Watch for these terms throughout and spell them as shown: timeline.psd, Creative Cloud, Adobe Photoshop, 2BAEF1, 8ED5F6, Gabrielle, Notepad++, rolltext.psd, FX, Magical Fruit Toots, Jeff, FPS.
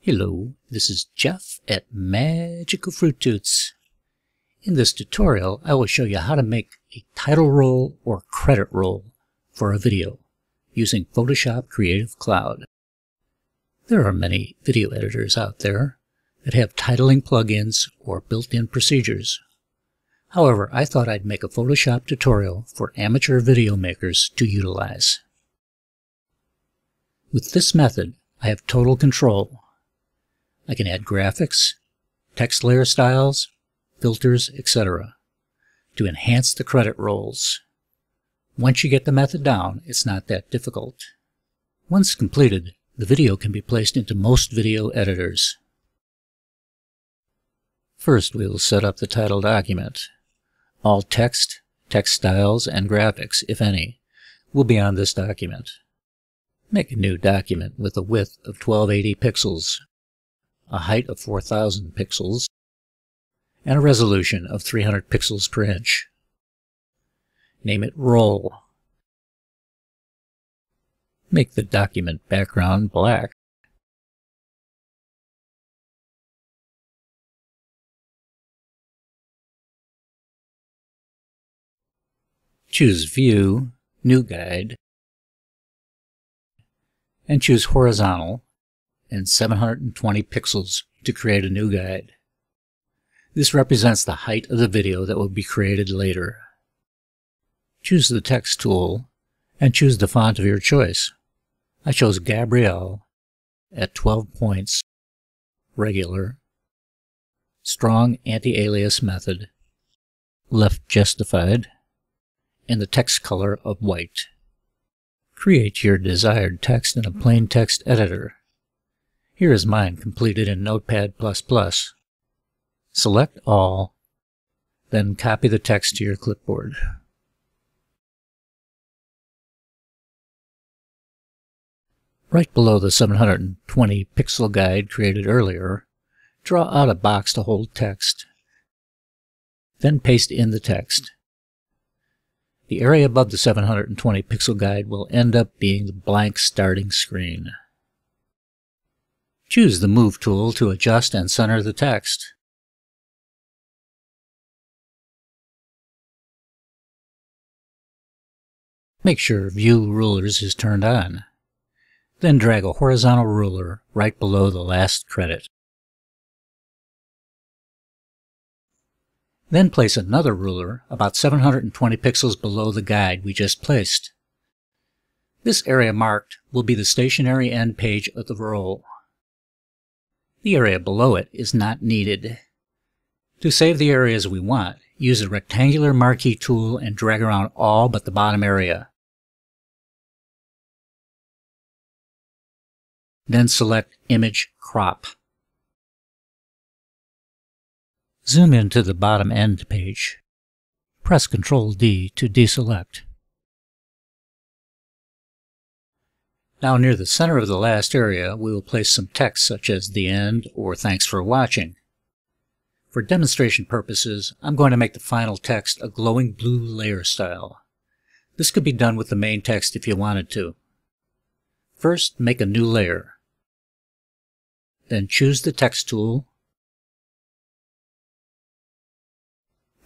Hello, this is Jeff at Magical Fruit Toots. In this tutorial, I will show you how to make a title role or credit roll for a video using Photoshop Creative Cloud. There are many video editors out there that have titling plugins or built-in procedures. However, I thought I'd make a Photoshop tutorial for amateur video makers to utilize. With this method, I have total control. I can add graphics, text layer styles, filters, etc. to enhance the credit rolls. Once you get the method down, it's not that difficult. Once completed, the video can be placed into most video editors. First, we will set up the title document. All text, text styles, and graphics, if any, will be on this document. Make a new document with a width of 1280 pixels, a height of 4000 pixels, and a resolution of 300 pixels per inch. Name it Roll. Make the document background black. Choose View, New Guide, and choose Horizontal and 720 pixels to create a new guide. This represents the height of the video that will be created later. Choose the text tool and choose the font of your choice. I chose Gabrielle at 12 points, regular, strong anti-alias method, left justified, and the text color of white. Create your desired text in a plain text editor. Here is mine completed in Notepad++. Select all, then copy the text to your clipboard. Right below the 720 pixel guide created earlier, draw out a box to hold text, then paste in the text. The area above the 720 pixel guide will end up being the blank starting screen. Choose the Move tool to adjust and center the text. Make sure View Rulers is turned on. Then drag a horizontal ruler right below the last credit. Then place another ruler about 720 pixels below the guide we just placed. This area marked will be the stationary end page of the roll. The area below it is not needed. To save the areas we want, use the rectangular marquee tool and drag around all but the bottom area. Then select Image Crop. Zoom into the bottom end page. Press Ctrl-D to deselect. Now near the center of the last area, we will place some text such as the end or thanks for watching. For demonstration purposes, I'm going to make the final text a glowing blue layer style. This could be done with the main text if you wanted to. First, make a new layer. Then choose the text tool.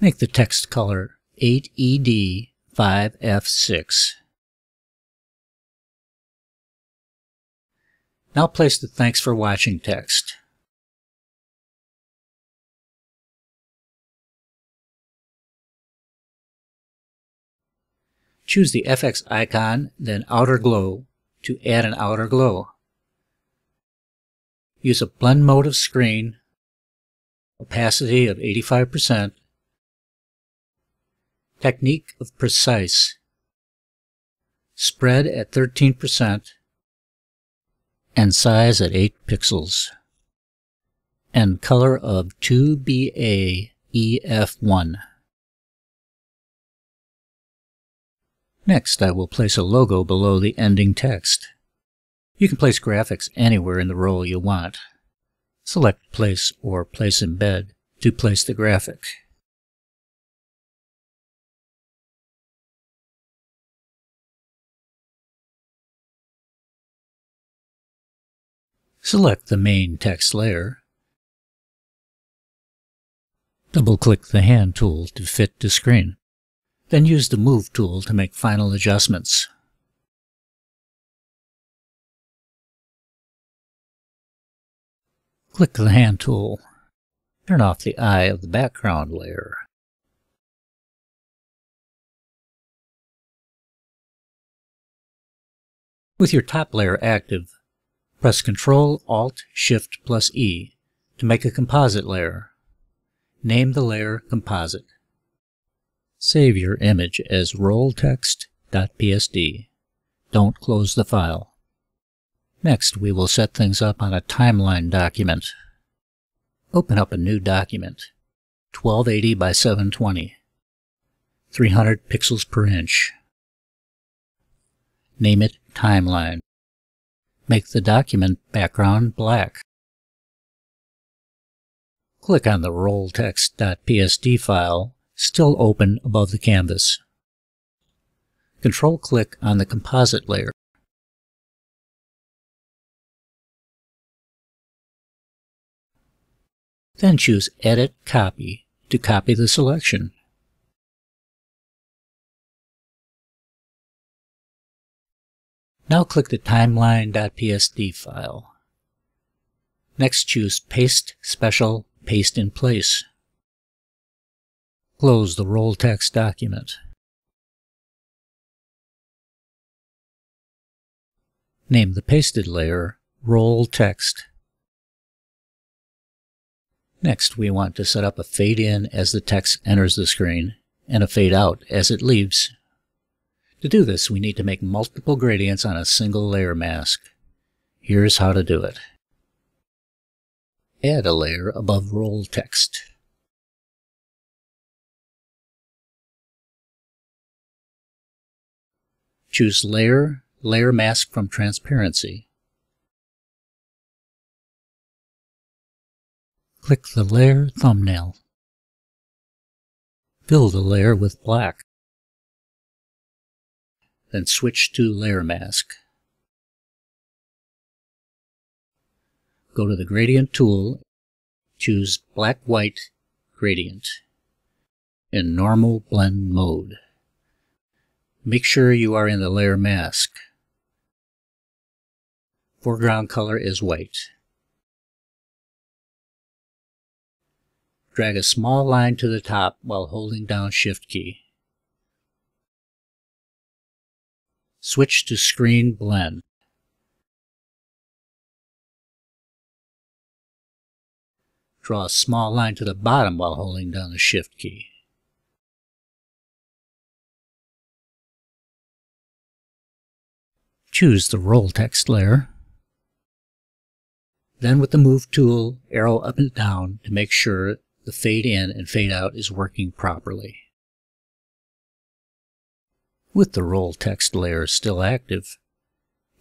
Make the text color 8ED5F6. Now place the thanks for watching text. Choose the FX icon, then outer glow to add an outer glow. Use a blend mode of screen, opacity of 85%, technique of precise, spread at 13%, and size at 8 pixels, and color of 2BAEF1. Next, I will place a logo below the ending text. You can place graphics anywhere in the roll you want. Select Place or Place Embed to place the graphic. Select the main text layer. Double-click the hand tool to fit to screen. Then use the Move tool to make final adjustments. Click the hand tool. Turn off the eye of the background layer. With your top layer active, press Ctrl, Alt, Shift, plus E to make a composite layer. Name the layer Composite. Save your image as rolltext.psd. Don't close the file. Next, we will set things up on a timeline document. Open up a new document, 1280 by 720, 300 pixels per inch. Name it Timeline. Make the document background black. Click on the rolltext.psd file, still open above the canvas. Control-click on the composite layer. Then choose Edit Copy to copy the selection. Now click the timeline.psd file. Next choose Paste Special Paste in Place. Close the roll text document. Name the pasted layer Roll Text. Next, we want to set up a fade in as the text enters the screen and a fade out as it leaves. To do this, we need to make multiple gradients on a single layer mask. Here's how to do it. Add a layer above roll text. Choose Layer, Layer Mask from Transparency. Click the layer thumbnail. Fill the layer with black. Then switch to Layer Mask. Go to the Gradient tool, choose Black-White Gradient in Normal Blend Mode. Make sure you are in the Layer Mask. Foreground color is white. Drag a small line to the top while holding down Shift key. Switch to Screen Blend. Draw a small line to the bottom while holding down the Shift key. Choose the roll text layer. Then with the Move tool, arrow up and down to make sure the fade in and fade out is working properly. With the roll text layer still active,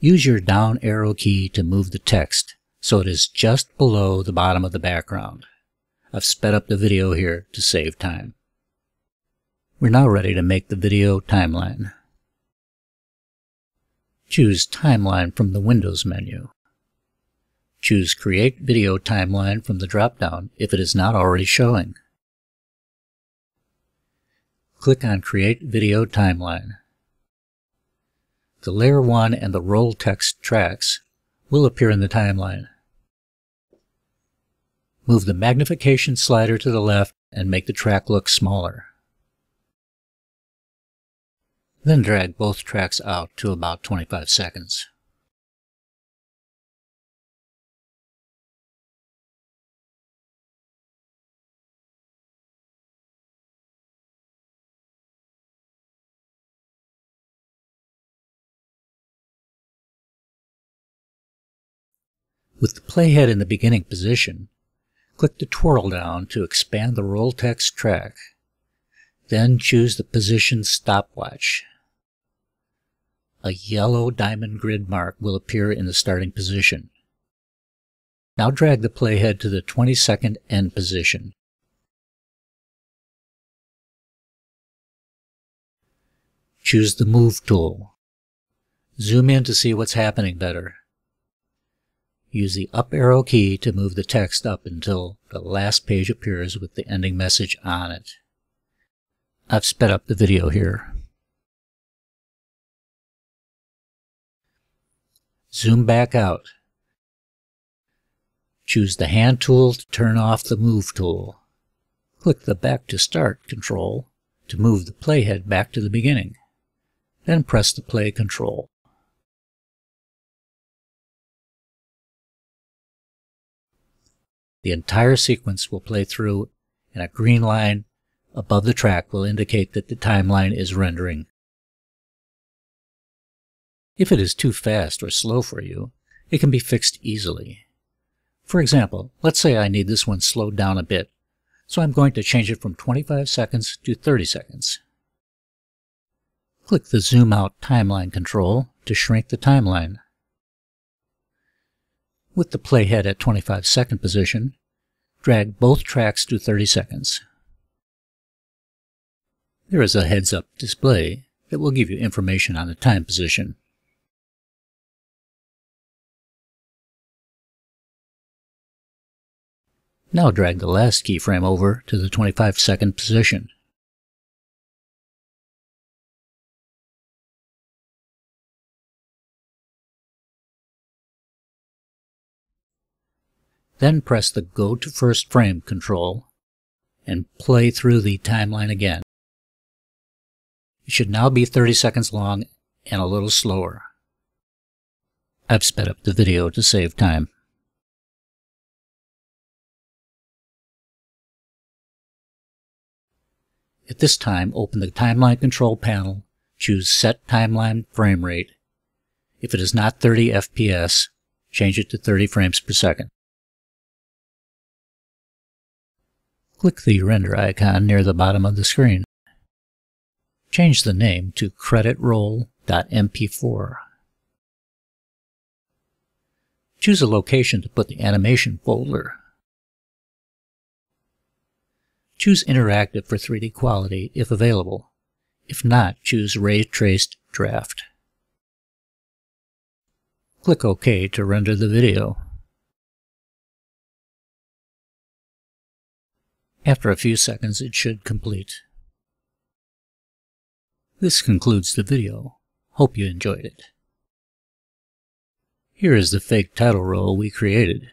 use your down arrow key to move the text so it is just below the bottom of the background. I've sped up the video here to save time. We're now ready to make the video timeline. Choose Timeline from the Windows menu. Choose Create Video Timeline from the drop-down if it is not already showing. Click on Create Video Timeline. The Layer 1 and the Roll Text tracks will appear in the timeline. Move the magnification slider to the left and make the track look smaller. Then drag both tracks out to about 25 seconds. With the playhead in the beginning position, click the twirl down to expand the roll text track. Then choose the position stopwatch. A yellow diamond grid mark will appear in the starting position. Now drag the playhead to the 22nd end position. Choose the Move tool. Zoom in to see what's happening better. Use the up arrow key to move the text up until the last page appears with the ending message on it. I've sped up the video here. Zoom back out. Choose the hand tool to turn off the move tool. Click the back to start control to move the playhead back to the beginning. Then press the play control. The entire sequence will play through, and a green line above the track will indicate that the timeline is rendering. If it is too fast or slow for you, it can be fixed easily. For example, let's say I need this one slowed down a bit, so I'm going to change it from 25 seconds to 30 seconds. Click the Zoom Out Timeline control to shrink the timeline. With the playhead at 25 second position, drag both tracks to 30 seconds. There is a heads-up display that will give you information on the time position. Now drag the last keyframe over to the 25 second position. Then press the Go to First Frame control and play through the timeline again. It should now be 30 seconds long and a little slower. I've sped up the video to save time. At this time, open the Timeline Control panel, choose Set Timeline Frame Rate. If it is not 30 FPS, change it to 30 frames per second. Click the render icon near the bottom of the screen. Change the name to creditroll.mp4. Choose a location to put the animation folder. Choose Interactive for 3D quality if available. If not, choose Ray Traced Draft. Click OK to render the video. After a few seconds, it should complete. This concludes the video. Hope you enjoyed it. Here is the fake title role we created.